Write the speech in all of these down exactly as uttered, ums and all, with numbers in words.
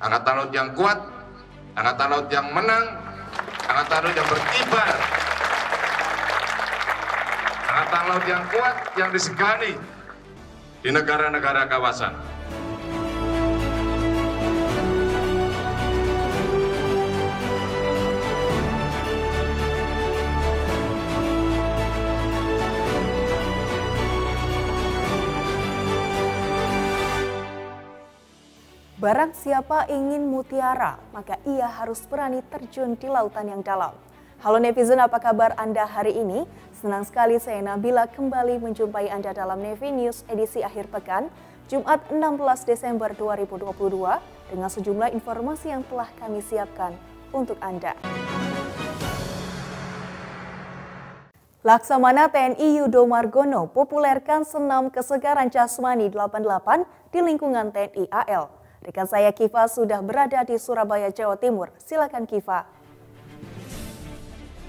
angkatan laut yang kuat, angkatan laut yang menang, angkatan laut yang berkibar, angkatan laut yang kuat, yang disegani di negara-negara kawasan. Barang siapa ingin mutiara, maka ia harus berani terjun di lautan yang dalam. Halo netizen, apa kabar Anda hari ini? Senang sekali saya Nabila kembali menjumpai Anda dalam Navy News edisi akhir pekan, Jumat enam belas Desember dua ribu dua puluh dua, dengan sejumlah informasi yang telah kami siapkan untuk Anda. Laksamana T N I Yudo Margono populerkan senam kesegaran jasmani delapan puluh delapan di lingkungan T N I A L. Rekan saya Kifa sudah berada di Surabaya, Jawa Timur. Silakan Kifa.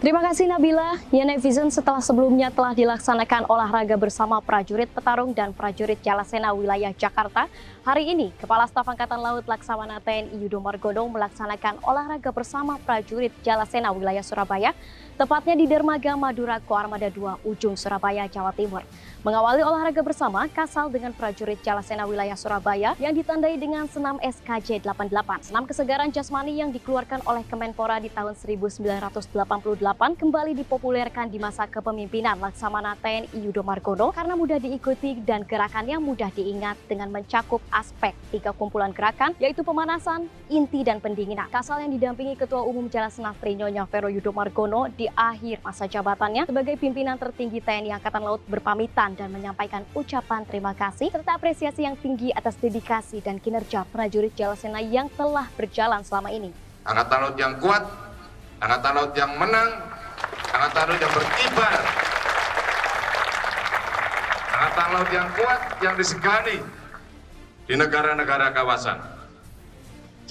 Terima kasih Nabila. Ya netizen, setelah sebelumnya telah dilaksanakan olahraga bersama prajurit petarung dan prajurit Jalasena wilayah Jakarta, hari ini Kepala Staf Angkatan Laut Laksamana T N I Yudo Margono melaksanakan olahraga bersama prajurit Jalasena wilayah Surabaya, tepatnya di Dermaga Madura Koarmada dua Ujung Surabaya, Jawa Timur. Mengawali olahraga bersama KASAL dengan prajurit Jalasena wilayah Surabaya yang ditandai dengan senam S K J delapan puluh delapan. Senam kesegaran jasmani yang dikeluarkan oleh Kemenpora di tahun seribu sembilan ratus delapan puluh delapan kembali dipopulerkan di masa kepemimpinan Laksamana T N I Yudo Margono karena mudah diikuti dan gerakannya mudah diingat dengan mencakup aspek tiga kumpulan gerakan, yaitu pemanasan, inti, dan pendinginan. KASAL yang didampingi Ketua Umum Jalasena Trinyonya Vero Yudo Margono di akhir masa jabatannya sebagai pimpinan tertinggi T N I Angkatan Laut berpamitan dan menyampaikan ucapan terima kasih serta apresiasi yang tinggi atas dedikasi dan kinerja prajurit Jalasena yang telah berjalan selama ini. Angkatan Laut yang kuat, angkatan laut yang menang, angkatan laut yang berkibar, angkatan laut yang kuat, yang disegani di negara-negara kawasan.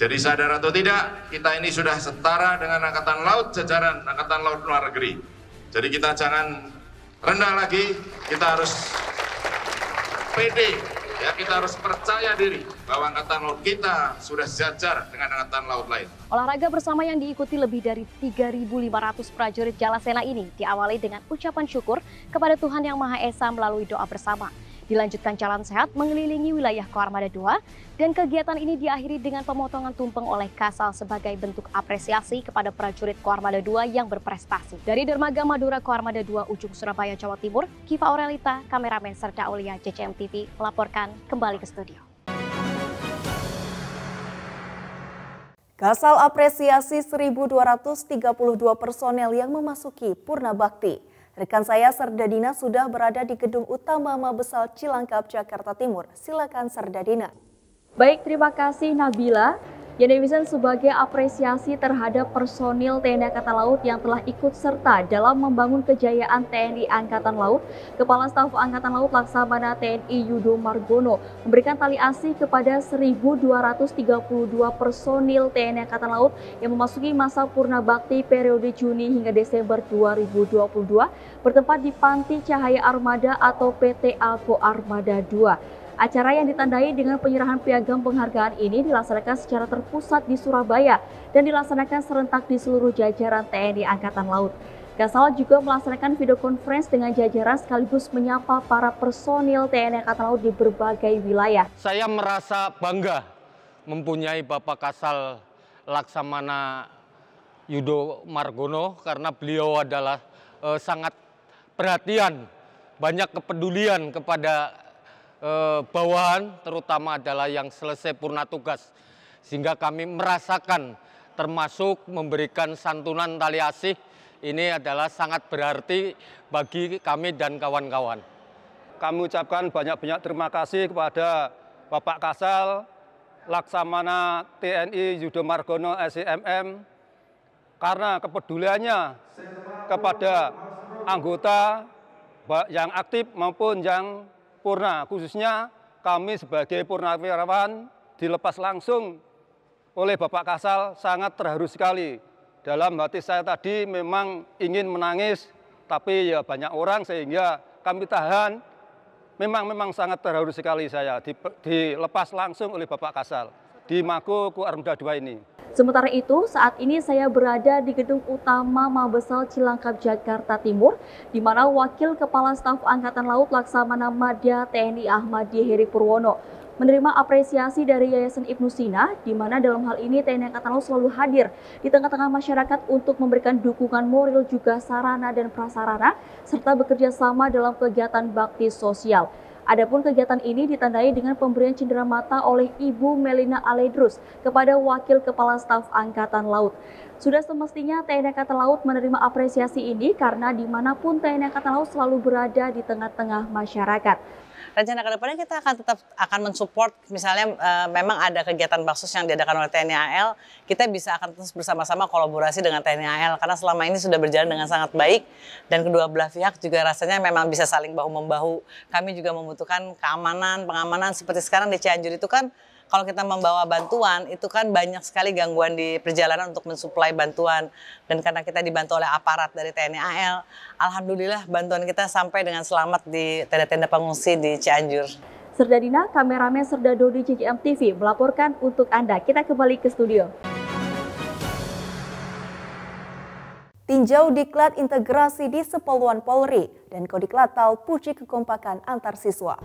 Jadi sadar atau tidak, kita ini sudah setara dengan angkatan laut jajaran angkatan laut luar negeri. Jadi kita jangan rendah lagi, kita harus pede, ya, kita harus percaya diri bahwa angkatan laut kita sudah sejajar dengan angkatan laut lain. Olahraga bersama yang diikuti lebih dari tiga ribu lima ratus prajurit Jalasena ini diawali dengan ucapan syukur kepada Tuhan Yang Maha Esa melalui doa bersama. Dilanjutkan jalan sehat mengelilingi wilayah Koarmada dua dan kegiatan ini diakhiri dengan pemotongan tumpeng oleh KASAL sebagai bentuk apresiasi kepada prajurit Koarmada dua yang berprestasi. Dari Dermaga Madura Koarmada dua Ujung Surabaya, Jawa Timur, Kifa Orelita, kameramen Serda Ulya, J C M T V melaporkan kembali ke studio. KASAL apresiasi seribu dua ratus tiga puluh dua personel yang memasuki Purna Bakti. Rekan saya Serda Dina sudah berada di Gedung Utama Mabesal Cilangkap, Jakarta Timur. Silakan Serda Dina. Baik, terima kasih Nabila. Ya netizen, sebagai apresiasi terhadap personil T N I Angkatan Laut yang telah ikut serta dalam membangun kejayaan T N I Angkatan Laut, Kepala Staf Angkatan Laut Laksamana T N I Yudo Margono memberikan tali asih kepada seribu dua ratus tiga puluh dua personil T N I Angkatan Laut yang memasuki masa Purna Bakti periode Juni hingga Desember dua ribu dua puluh dua bertempat di Panti Cahaya Armada atau P T. Algo Armada dua. Acara yang ditandai dengan penyerahan piagam penghargaan ini dilaksanakan secara terpusat di Surabaya dan dilaksanakan serentak di seluruh jajaran T N I Angkatan Laut. KASAL juga melaksanakan video conference dengan jajaran sekaligus menyapa para personil T N I Angkatan Laut di berbagai wilayah. Saya merasa bangga mempunyai Bapak KASAL Laksamana Yudo Margono karena beliau adalah eh, sangat perhatian, banyak kepedulian kepada bawahan, terutama adalah yang selesai purna tugas, sehingga kami merasakan termasuk memberikan santunan tali asih ini adalah sangat berarti bagi kami dan kawan-kawan. Kami ucapkan banyak-banyak terima kasih kepada Bapak KASAL Laksamana T N I Yudo Margono S I M M karena kepeduliannya kepada anggota yang aktif maupun yang purna, khususnya kami sebagai purnawirawan dilepas langsung oleh Bapak KASAL sangat terharu sekali. Dalam hati saya tadi memang ingin menangis, tapi ya banyak orang sehingga kami tahan. Memang memang sangat terharu sekali saya dilepas langsung oleh Bapak KASAL. di Mako Koarmada dua ini. Sementara itu, saat ini saya berada di Gedung Utama Mabesal Cilangkap, Jakarta Timur, di mana Wakil Kepala Staf Angkatan Laut Laksamana Madya T N I Ahmad Heri Purwono menerima apresiasi dari Yayasan Ibnu Sina, di mana dalam hal ini T N I Angkatan Laut selalu hadir di tengah-tengah masyarakat untuk memberikan dukungan moral juga sarana dan prasarana, serta bekerja sama dalam kegiatan bakti sosial. Adapun kegiatan ini ditandai dengan pemberian cenderamata oleh Ibu Melina Aledrus kepada Wakil Kepala Staf Angkatan Laut. Sudah semestinya T N I Angkatan Laut menerima apresiasi ini karena dimanapun T N I Angkatan Laut selalu berada di tengah-tengah masyarakat. Rencana ke depannya kita akan tetap akan mensupport, misalnya e, memang ada kegiatan baksus yang diadakan oleh T N I A L, kita bisa akan terus bersama-sama kolaborasi dengan T N I A L karena selama ini sudah berjalan dengan sangat baik dan kedua belah pihak juga rasanya memang bisa saling bahu-membahu. Kami juga membutuhkan keamanan, pengamanan seperti sekarang di Cianjur itu kan kalau kita membawa bantuan itu kan banyak sekali gangguan di perjalanan untuk mensuplai bantuan dan karena kita dibantu oleh aparat dari T N I A L, alhamdulillah bantuan kita sampai dengan selamat di tenda-tenda pengungsi di Cianjur. Serda Dina, kameramen Serda Dodi J C M T V melaporkan untuk Anda. Kita kembali ke studio. Tinjau diklat integrasi di Sepoluan Polri dan Kodiklatal puji kekompakan antar siswa.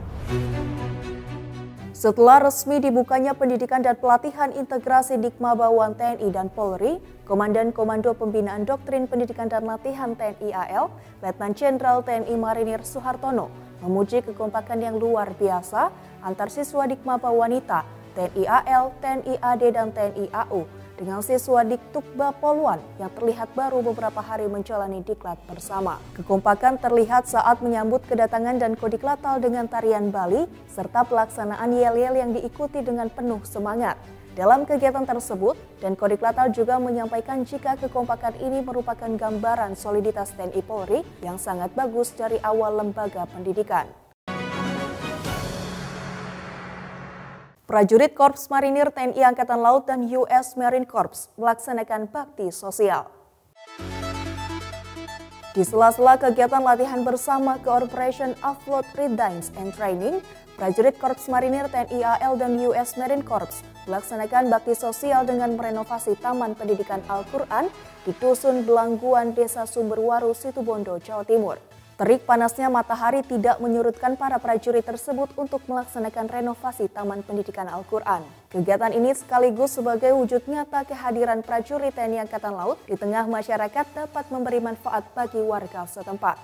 Setelah resmi dibukanya pendidikan dan pelatihan integrasi Dikma Bawahan T N I dan Polri, Komandan Komando Pembinaan Doktrin Pendidikan dan Latihan T N I A L, Letnan Jenderal T N I Marinir Soehartono, memuji kekompakan yang luar biasa antar siswa Dikma Bawahan Wanita, T N I A L, T N I A D, dan T N I A U dengan siswa Diktukba Polwan yang terlihat baru beberapa hari menjalani diklat bersama. Kekompakan terlihat saat menyambut kedatangan dan Kodiklatal dengan tarian Bali serta pelaksanaan yel-yel yang diikuti dengan penuh semangat. Dalam kegiatan tersebut, dan Kodiklatal juga menyampaikan jika kekompakan ini merupakan gambaran soliditas T N I Polri yang sangat bagus dari awal lembaga pendidikan. Prajurit Korps Marinir T N I Angkatan Laut dan U S Marine Corps melaksanakan bakti sosial. Di sela-sela kegiatan latihan bersama Cooperation Afloat Readiness and Training, prajurit Korps Marinir T N I A L dan U S Marine Corps melaksanakan bakti sosial dengan merenovasi Taman Pendidikan Al-Quran di Dusun Belangguan, Desa Sumberwaru, Situbondo, Jawa Timur. Terik panasnya matahari tidak menyurutkan para prajurit tersebut untuk melaksanakan renovasi Taman Pendidikan Al-Quran. Kegiatan ini sekaligus sebagai wujud nyata kehadiran prajurit T N I Angkatan Laut di tengah masyarakat dapat memberi manfaat bagi warga setempat.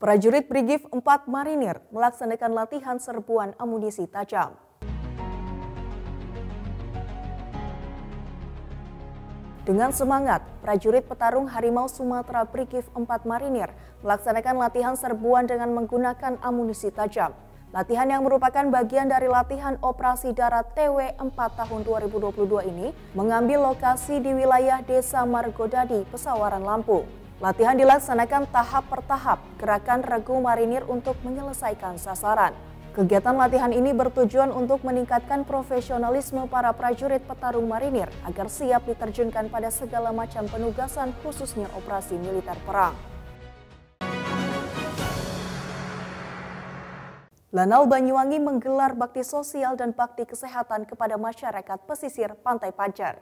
Prajurit Brigif empat Marinir melaksanakan latihan serbuan amunisi tajam. Dengan semangat, prajurit petarung harimau Sumatera Brigif empat Marinir melaksanakan latihan serbuan dengan menggunakan amunisi tajam. Latihan yang merupakan bagian dari latihan operasi darat T W empat tahun dua ribu dua puluh dua ini mengambil lokasi di wilayah Desa Margodadi, Pesawaran Lampung. Latihan dilaksanakan tahap per tahap gerakan regu marinir untuk menyelesaikan sasaran. Kegiatan latihan ini bertujuan untuk meningkatkan profesionalisme para prajurit petarung marinir agar siap diterjunkan pada segala macam penugasan khususnya operasi militer perang. Lanal Banyuwangi menggelar bakti sosial dan bakti kesehatan kepada masyarakat pesisir Pantai Pancer.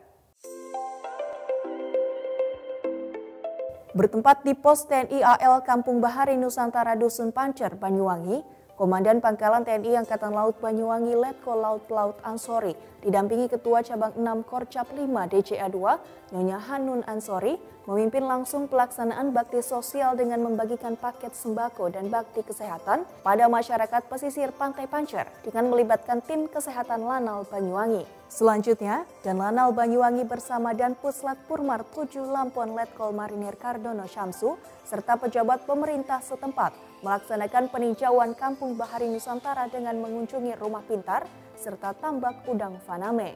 Bertempat di pos T N I A L Kampung Bahari Nusantara Dusun Pancer, Banyuwangi, Komandan Pangkalan T N I Angkatan Laut Banyuwangi Letko Laut Pelaut Ansori didampingi Ketua Cabang enam Korcap lima D J A dua, Nyonya Hanun Ansori, memimpin langsung pelaksanaan bakti sosial dengan membagikan paket sembako dan bakti kesehatan pada masyarakat pesisir Pantai Pancer dengan melibatkan tim kesehatan Lanal Banyuwangi. Selanjutnya, dan Lanal Banyuwangi bersama Danpuslat Purmar tujuh Lampon Letkol Marinir Kardono Syamsu serta pejabat pemerintah setempat melaksanakan peninjauan Kampung Bahari Nusantara dengan mengunjungi rumah pintar serta tambak udang faname.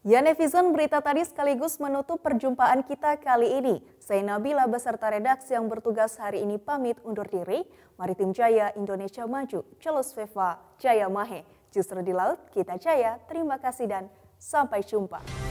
Ya netizen, berita tadi sekaligus menutup perjumpaan kita kali ini. Saya Nabila beserta redaksi yang bertugas hari ini pamit undur diri. Maritim Jaya, Indonesia Maju, Celos Veva, Jaya Mahe. Justru di laut kita jaya. Terima kasih dan sampai jumpa.